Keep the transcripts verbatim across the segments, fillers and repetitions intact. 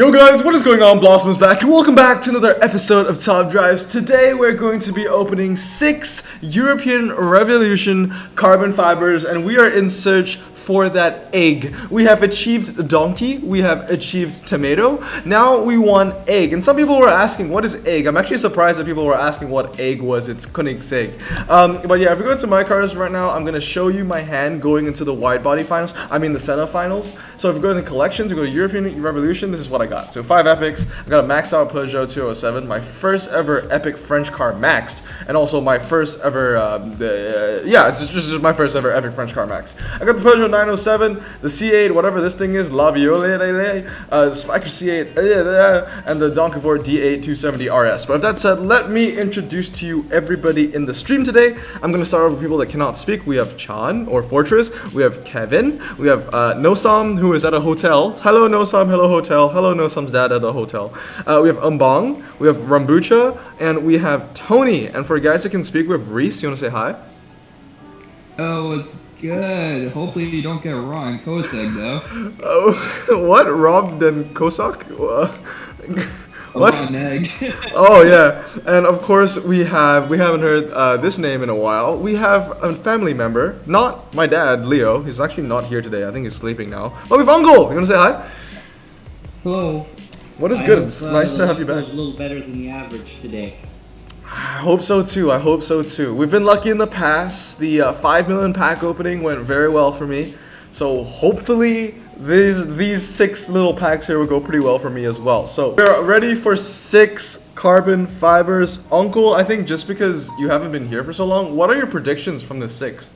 Yo guys, what is going on? Blossom's back, and welcome back to another episode of Top Drives. Today we're going to be opening six European Revolution carbon fibers, and we are in search for that egg. We have achieved donkey, we have achieved tomato, now we want egg. And some people were asking, what is egg? I'm actually surprised that people were asking what egg was. It's Koenigsegg. Um, but yeah, if we go into my cars right now, I'm going to show you my hand going into the wide body finals, I mean the Senna finals. So if we go into collections, we go to European Revolution, this is what I got. So five epics, I got a maxed out Peugeot two oh seven, my first ever epic French car maxed, and also my first ever, um, the, uh, yeah, it's just, just my first ever epic French car maxed. I got the Peugeot nine oh seven, the C eight, whatever this thing is, Lavioli, uh, the Spyker C eight, and the Donkervoort D A two seventy R S. But with that said, let me introduce to you everybody in the stream today. I'm going to start off with people that cannot speak. We have Chan, or Fortress, we have Kevin, we have uh, Nosam, who is at a hotel. Hello Nosam, hello hotel, hello Nosam's dad at a hotel. Uh, we have Umbong, we have Rambucha, and we have Tony. And for guys that can speak, we have Reese. You want to say hi? Oh, it's good. Hopefully you don't get Ron Kosek though. Oh, what? Rob then Kosok? What? Oh yeah. And of course we have, we haven't heard uh, this name in a while. We have a family member, not my dad, Leo. He's actually not here today. I think he's sleeping now. But we have Uncle. You want to say hi? Hello. What is good? It's nice to have you back. A little better than the average today. I hope so too. I hope so too. We've been lucky in the past. The uh, five million pack opening went very well for me. So hopefully these these six little packs here will go pretty well for me as well. So we're ready for six carbon fibers. Uncle, I think just because you haven't been here for so long, what are your predictions from the six?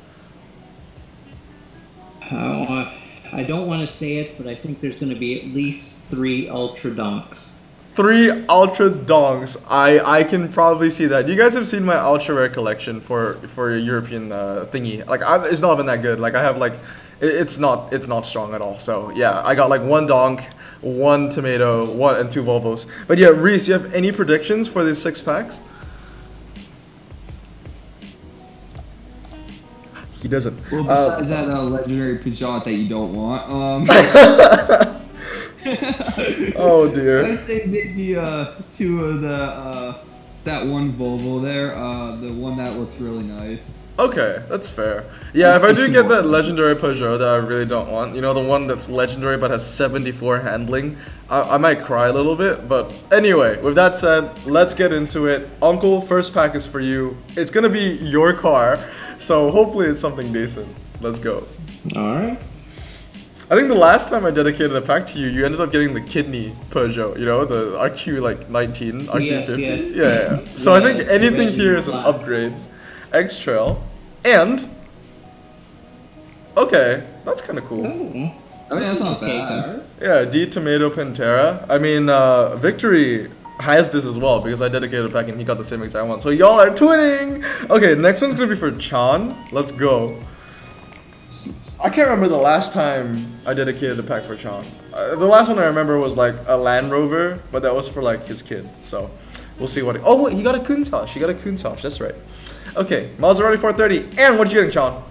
Uh, I don't want to say it, but I think there's going to be at least three Ultra Donks. Three Ultra Donks. I, I can probably see that. You guys have seen my Ultra Rare collection for for a European uh, thingy. Like, I, it's not been that good. Like, I have, like, it, it's not it's not strong at all. So, yeah, I got, like, one Donk, one Tomato, one and two Volvos. But, yeah, Reese, you have any predictions for these six packs? He doesn't. Well, besides uh, that uh, legendary Peugeot that you don't want. Um, oh dear. I'd say maybe uh, two of the uh, that one Volvo there, uh, the one that looks really nice. Okay, that's fair. Yeah, if I do get that legendary Peugeot that I really don't want, you know, the one that's legendary but has seventy-four handling, I, I might cry a little bit. But anyway, with that said, let's get into it. Uncle, first pack is for you. It's gonna be your car, so hopefully it's something decent. Let's go. Alright. I think the last time I dedicated a pack to you, you ended up getting the kidney Peugeot, you know, the R Q, like, nineteen, R Q fifty. Yes, yes. Yeah, yeah. So yeah, I think anything here is an upgrade. X-Trail, and, okay, that's kind of cool. Oh, that's not bad. Yeah, De Tomaso Pantera. I mean, uh, Victory has this as well, because I dedicated a pack and he got the same exact one. So y'all are twinning! Okay, next one's gonna be for Chan. Let's go. I can't remember the last time I dedicated a pack for Chan. Uh, the last one I remember was like a Land Rover, but that was for like his kid, so we'll see what it, oh wait, he got a Countach, he got a Countach, that's right. Okay, Maserati four thirty, and what are you getting, Sean?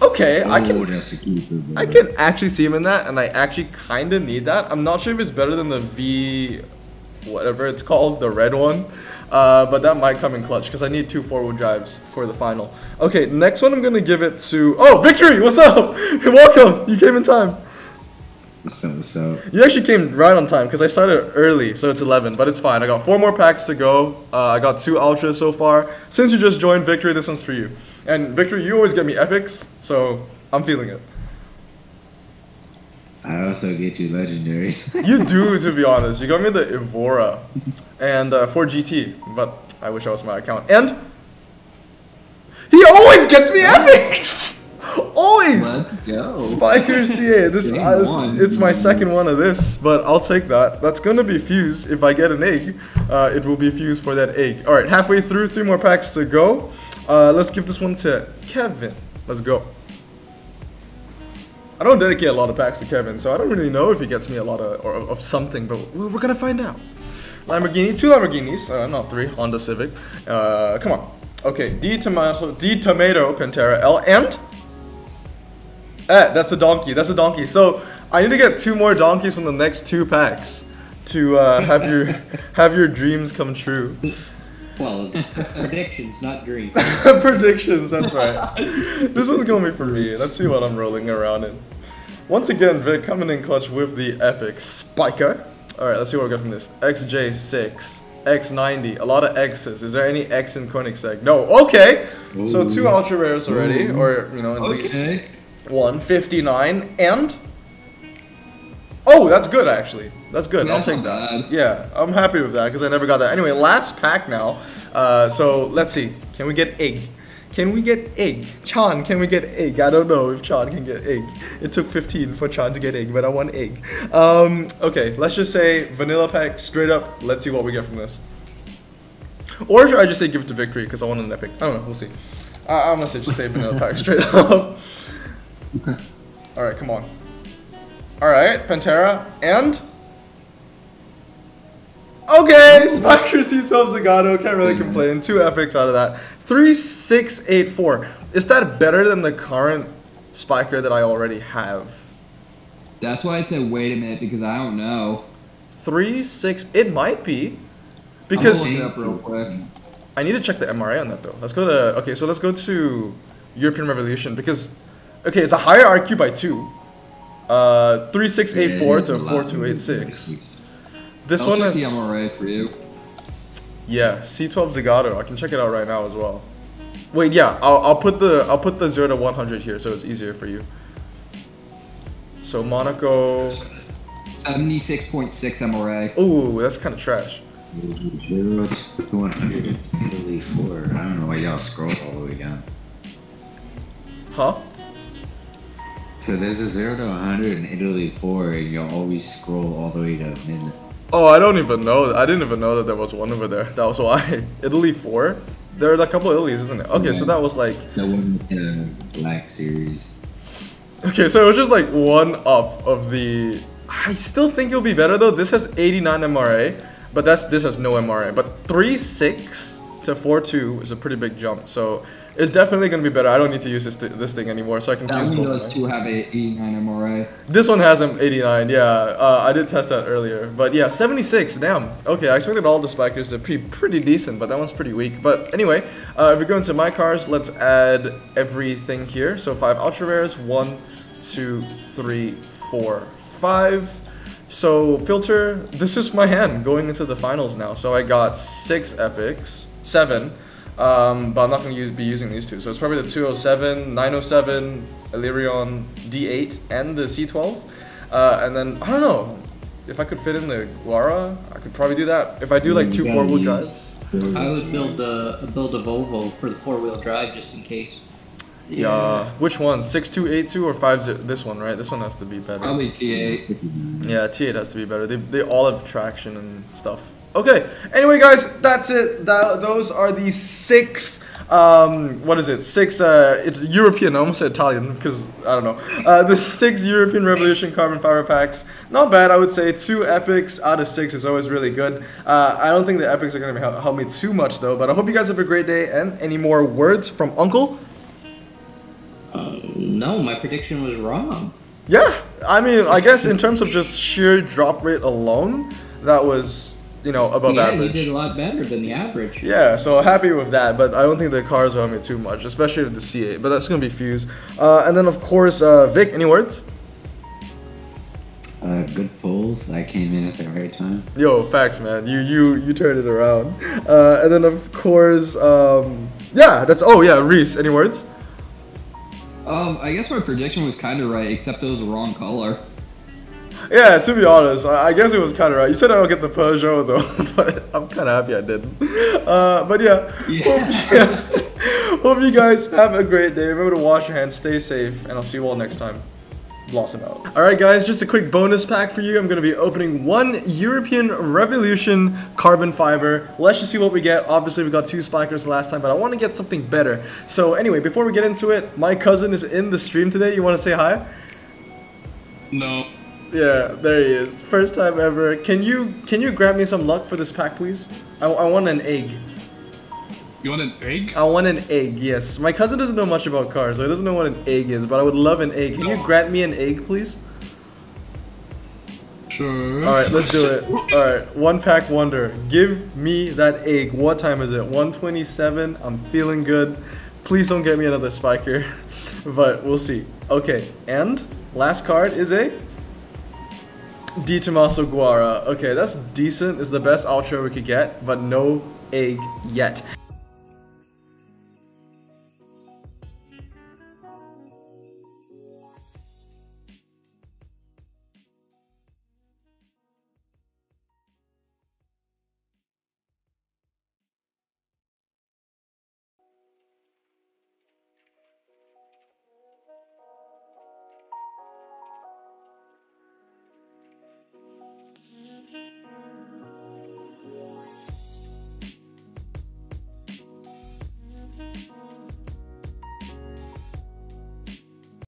Okay, oh, I can that's a keeper, I can actually see him in that, and I actually kind of need that. I'm not sure if it's better than the V, whatever it's called, the red one, uh, but that might come in clutch, because I need two four-wheel drives for the final. Okay, next one I'm going to give it to, oh, Victory, what's up? Welcome, you came in time. So, so. You actually came right on time because I started early, so it's eleven, but it's fine. I got four more packs to go. Uh, I got two ultras so far. Since you just joined, Victory, this one's for you. And Victory, you always get me epics, so I'm feeling it. I also get you legendaries. You do, to be honest. You got me the Evora and uh, four G T, but I wish I was my account. And he always gets me epics. Always! Let's go. Spyker C eight. This, I, this it's my second one of this, but I'll take that. That's gonna be fused. If I get an egg, uh, it will be fused for that egg. Alright, halfway through, three more packs to go. Uh, let's give this one to Kevin. Let's go. I don't dedicate a lot of packs to Kevin, so I don't really know if he gets me a lot of, or, of something, but we're gonna find out. Lamborghini, two Lamborghinis, uh, not three, Honda Civic. Uh, come on. Okay, De Tomaso, De Tomaso Pantera L, and... Ah, that's a donkey, that's a donkey. So I need to get two more donkeys from the next two packs to uh, have your have your dreams come true. Well, predictions, not dreams. Predictions, that's right. This one's going to be for me. Let's see what I'm rolling around in. Once again, Vic coming in clutch with the epic Spyker. Alright, let's see what we got from this. X J six, X ninety, a lot of X's. Is there any X in Koenigsegg? No, okay! Ooh. So two ultra rares already, Ooh. or, you know, at okay. least one. fifty-nine, and... Oh, that's good, actually. That's good. That's I'll take that. Bad. Yeah, I'm happy with that because I never got that. Anyway, last pack now. Uh, so let's see. Can we get egg? Can we get egg? Chan, can we get egg? I don't know if Chan can get egg. It took fifteen for Chan to get egg, but I want egg. Um, okay, let's just say vanilla pack straight up. Let's see what we get from this. Or should I just say give it to Victory because I want an epic? I don't know. We'll see. I I'm gonna say just say vanilla pack straight up. All right, come on. All right, Pantera and. Okay, Spyker C twelve Zagato, can't really complain. Two epics out of that. three six eight four. Is that better than the current Spyker that I already have? That's why I said wait a minute, because I don't know. three six It might be. Because I'm gonna look it up real quick. I need to check the M R A on that though. Let's go to okay, so let's go to European Revolution because okay, it's a higher R Q by two. Uh three six eight four to four two eight six. This I'll one check is. The M R A for you. Yeah, C twelve Zagato. I can check it out right now as well. Wait, yeah, I'll, I'll put the I'll put the zero to one hundred here, so it's easier for you. So Monaco. Seventy six point six M R A. Ooh, that's kind of trash. Zero to one hundred really four. I don't know why y'all scroll all the way down. Huh? So there's a zero to one hundred in Italy four, and you'll always scroll all the way to a minute. Oh, I don't even know. I didn't even know that there was one over there. That was why. Italy four? There are a couple of Italies, isn't it? Okay, yeah. So that was like... The one in the Black Series. Okay, so it was just like one up of the... I still think it'll be better though. This has eighty-nine M R A, but that's this has no M R A. But three six to four two is a pretty big jump, so it's definitely going to be better. I don't need to use this, this thing anymore, so I can that use both. Those two have eighty-nine M R A. This one has an eighty-nine, yeah. Uh, I did test that earlier. But yeah, seventy-six, damn. Okay, I expected all the Spykers to be pretty decent, but that one's pretty weak. But anyway, uh, if we go into my cars, let's add everything here. So five ultra rares, one, two, three, four, five. So filter, this is my hand going into the finals now. So I got six epics, seven. Um, but I'm not going to be using these two. So it's probably the two oh seven, nine oh seven, Illyrion, D eight, and the C twelve. Uh, and then, I don't know, if I could fit in the Guarà, I could probably do that. If I do like two four-wheel drives. I would build a, build a Volvo for the four-wheel drive just in case. Yeah, yeah. Which one? six two eight two or five zero? This one, right? This one has to be better. Probably T eight. Yeah, T eight has to be better. They, they all have traction and stuff. Okay, anyway guys, that's it. That, those are the six, um, what is it, six uh, it, European, I almost said Italian because I don't know, uh, the six European Revolution carbon fiber packs. Not bad, I would say. Two epics out of six is always really good. Uh, I don't think the epics are going to help me too much though, but I hope you guys have a great day. And any more words from Uncle? Uh, no, my prediction was wrong. Yeah, I mean, I guess in terms of just sheer drop rate alone, that was... You know, above yeah, average. Yeah, you did a lot better than the average. Yeah, so happy with that, but I don't think the cars will help me too much, especially with the C eight, but that's going to be Fuse. Uh, and then, of course, uh, Vic, any words? Uh, good polls. I came in at the right time. Yo, facts, man. You you you turned it around. Uh, and then, of course, um, yeah, that's... Oh, yeah, Reese, any words? Um, I guess my prediction was kind of right, except it was the wrong color. Yeah, to be honest, I guess it was kind of right. You said I don't get the Peugeot though, but I'm kind of happy I didn't. Uh, but yeah, yeah. Hope, yeah. Hope you guys have a great day. Remember to wash your hands, stay safe, and I'll see you all next time. Blossom out. Alright guys, just a quick bonus pack for you. I'm going to be opening one European Revolution carbon fiber. Let's just see what we get. Obviously we got two Spykers last time, but I want to get something better. So anyway, before we get into it, my cousin is in the stream today. You want to say hi? No. Yeah, there he is. First time ever. Can you can you grab me some luck for this pack, please? I, I want an egg. You want an egg? I want an egg, yes. My cousin doesn't know much about cars, so he doesn't know what an egg is, but I would love an egg. Can no. you grant me an egg, please? sure. All right, let's do it. All right, one pack wonder. Give me that egg. What time is it? one twenty-seven. I'm feeling good. Please don't get me another Spyker, but we'll see. Okay, and last card is a De Tomaso Guarà. Okay, that's decent. It's the best outro we could get, but no egg yet.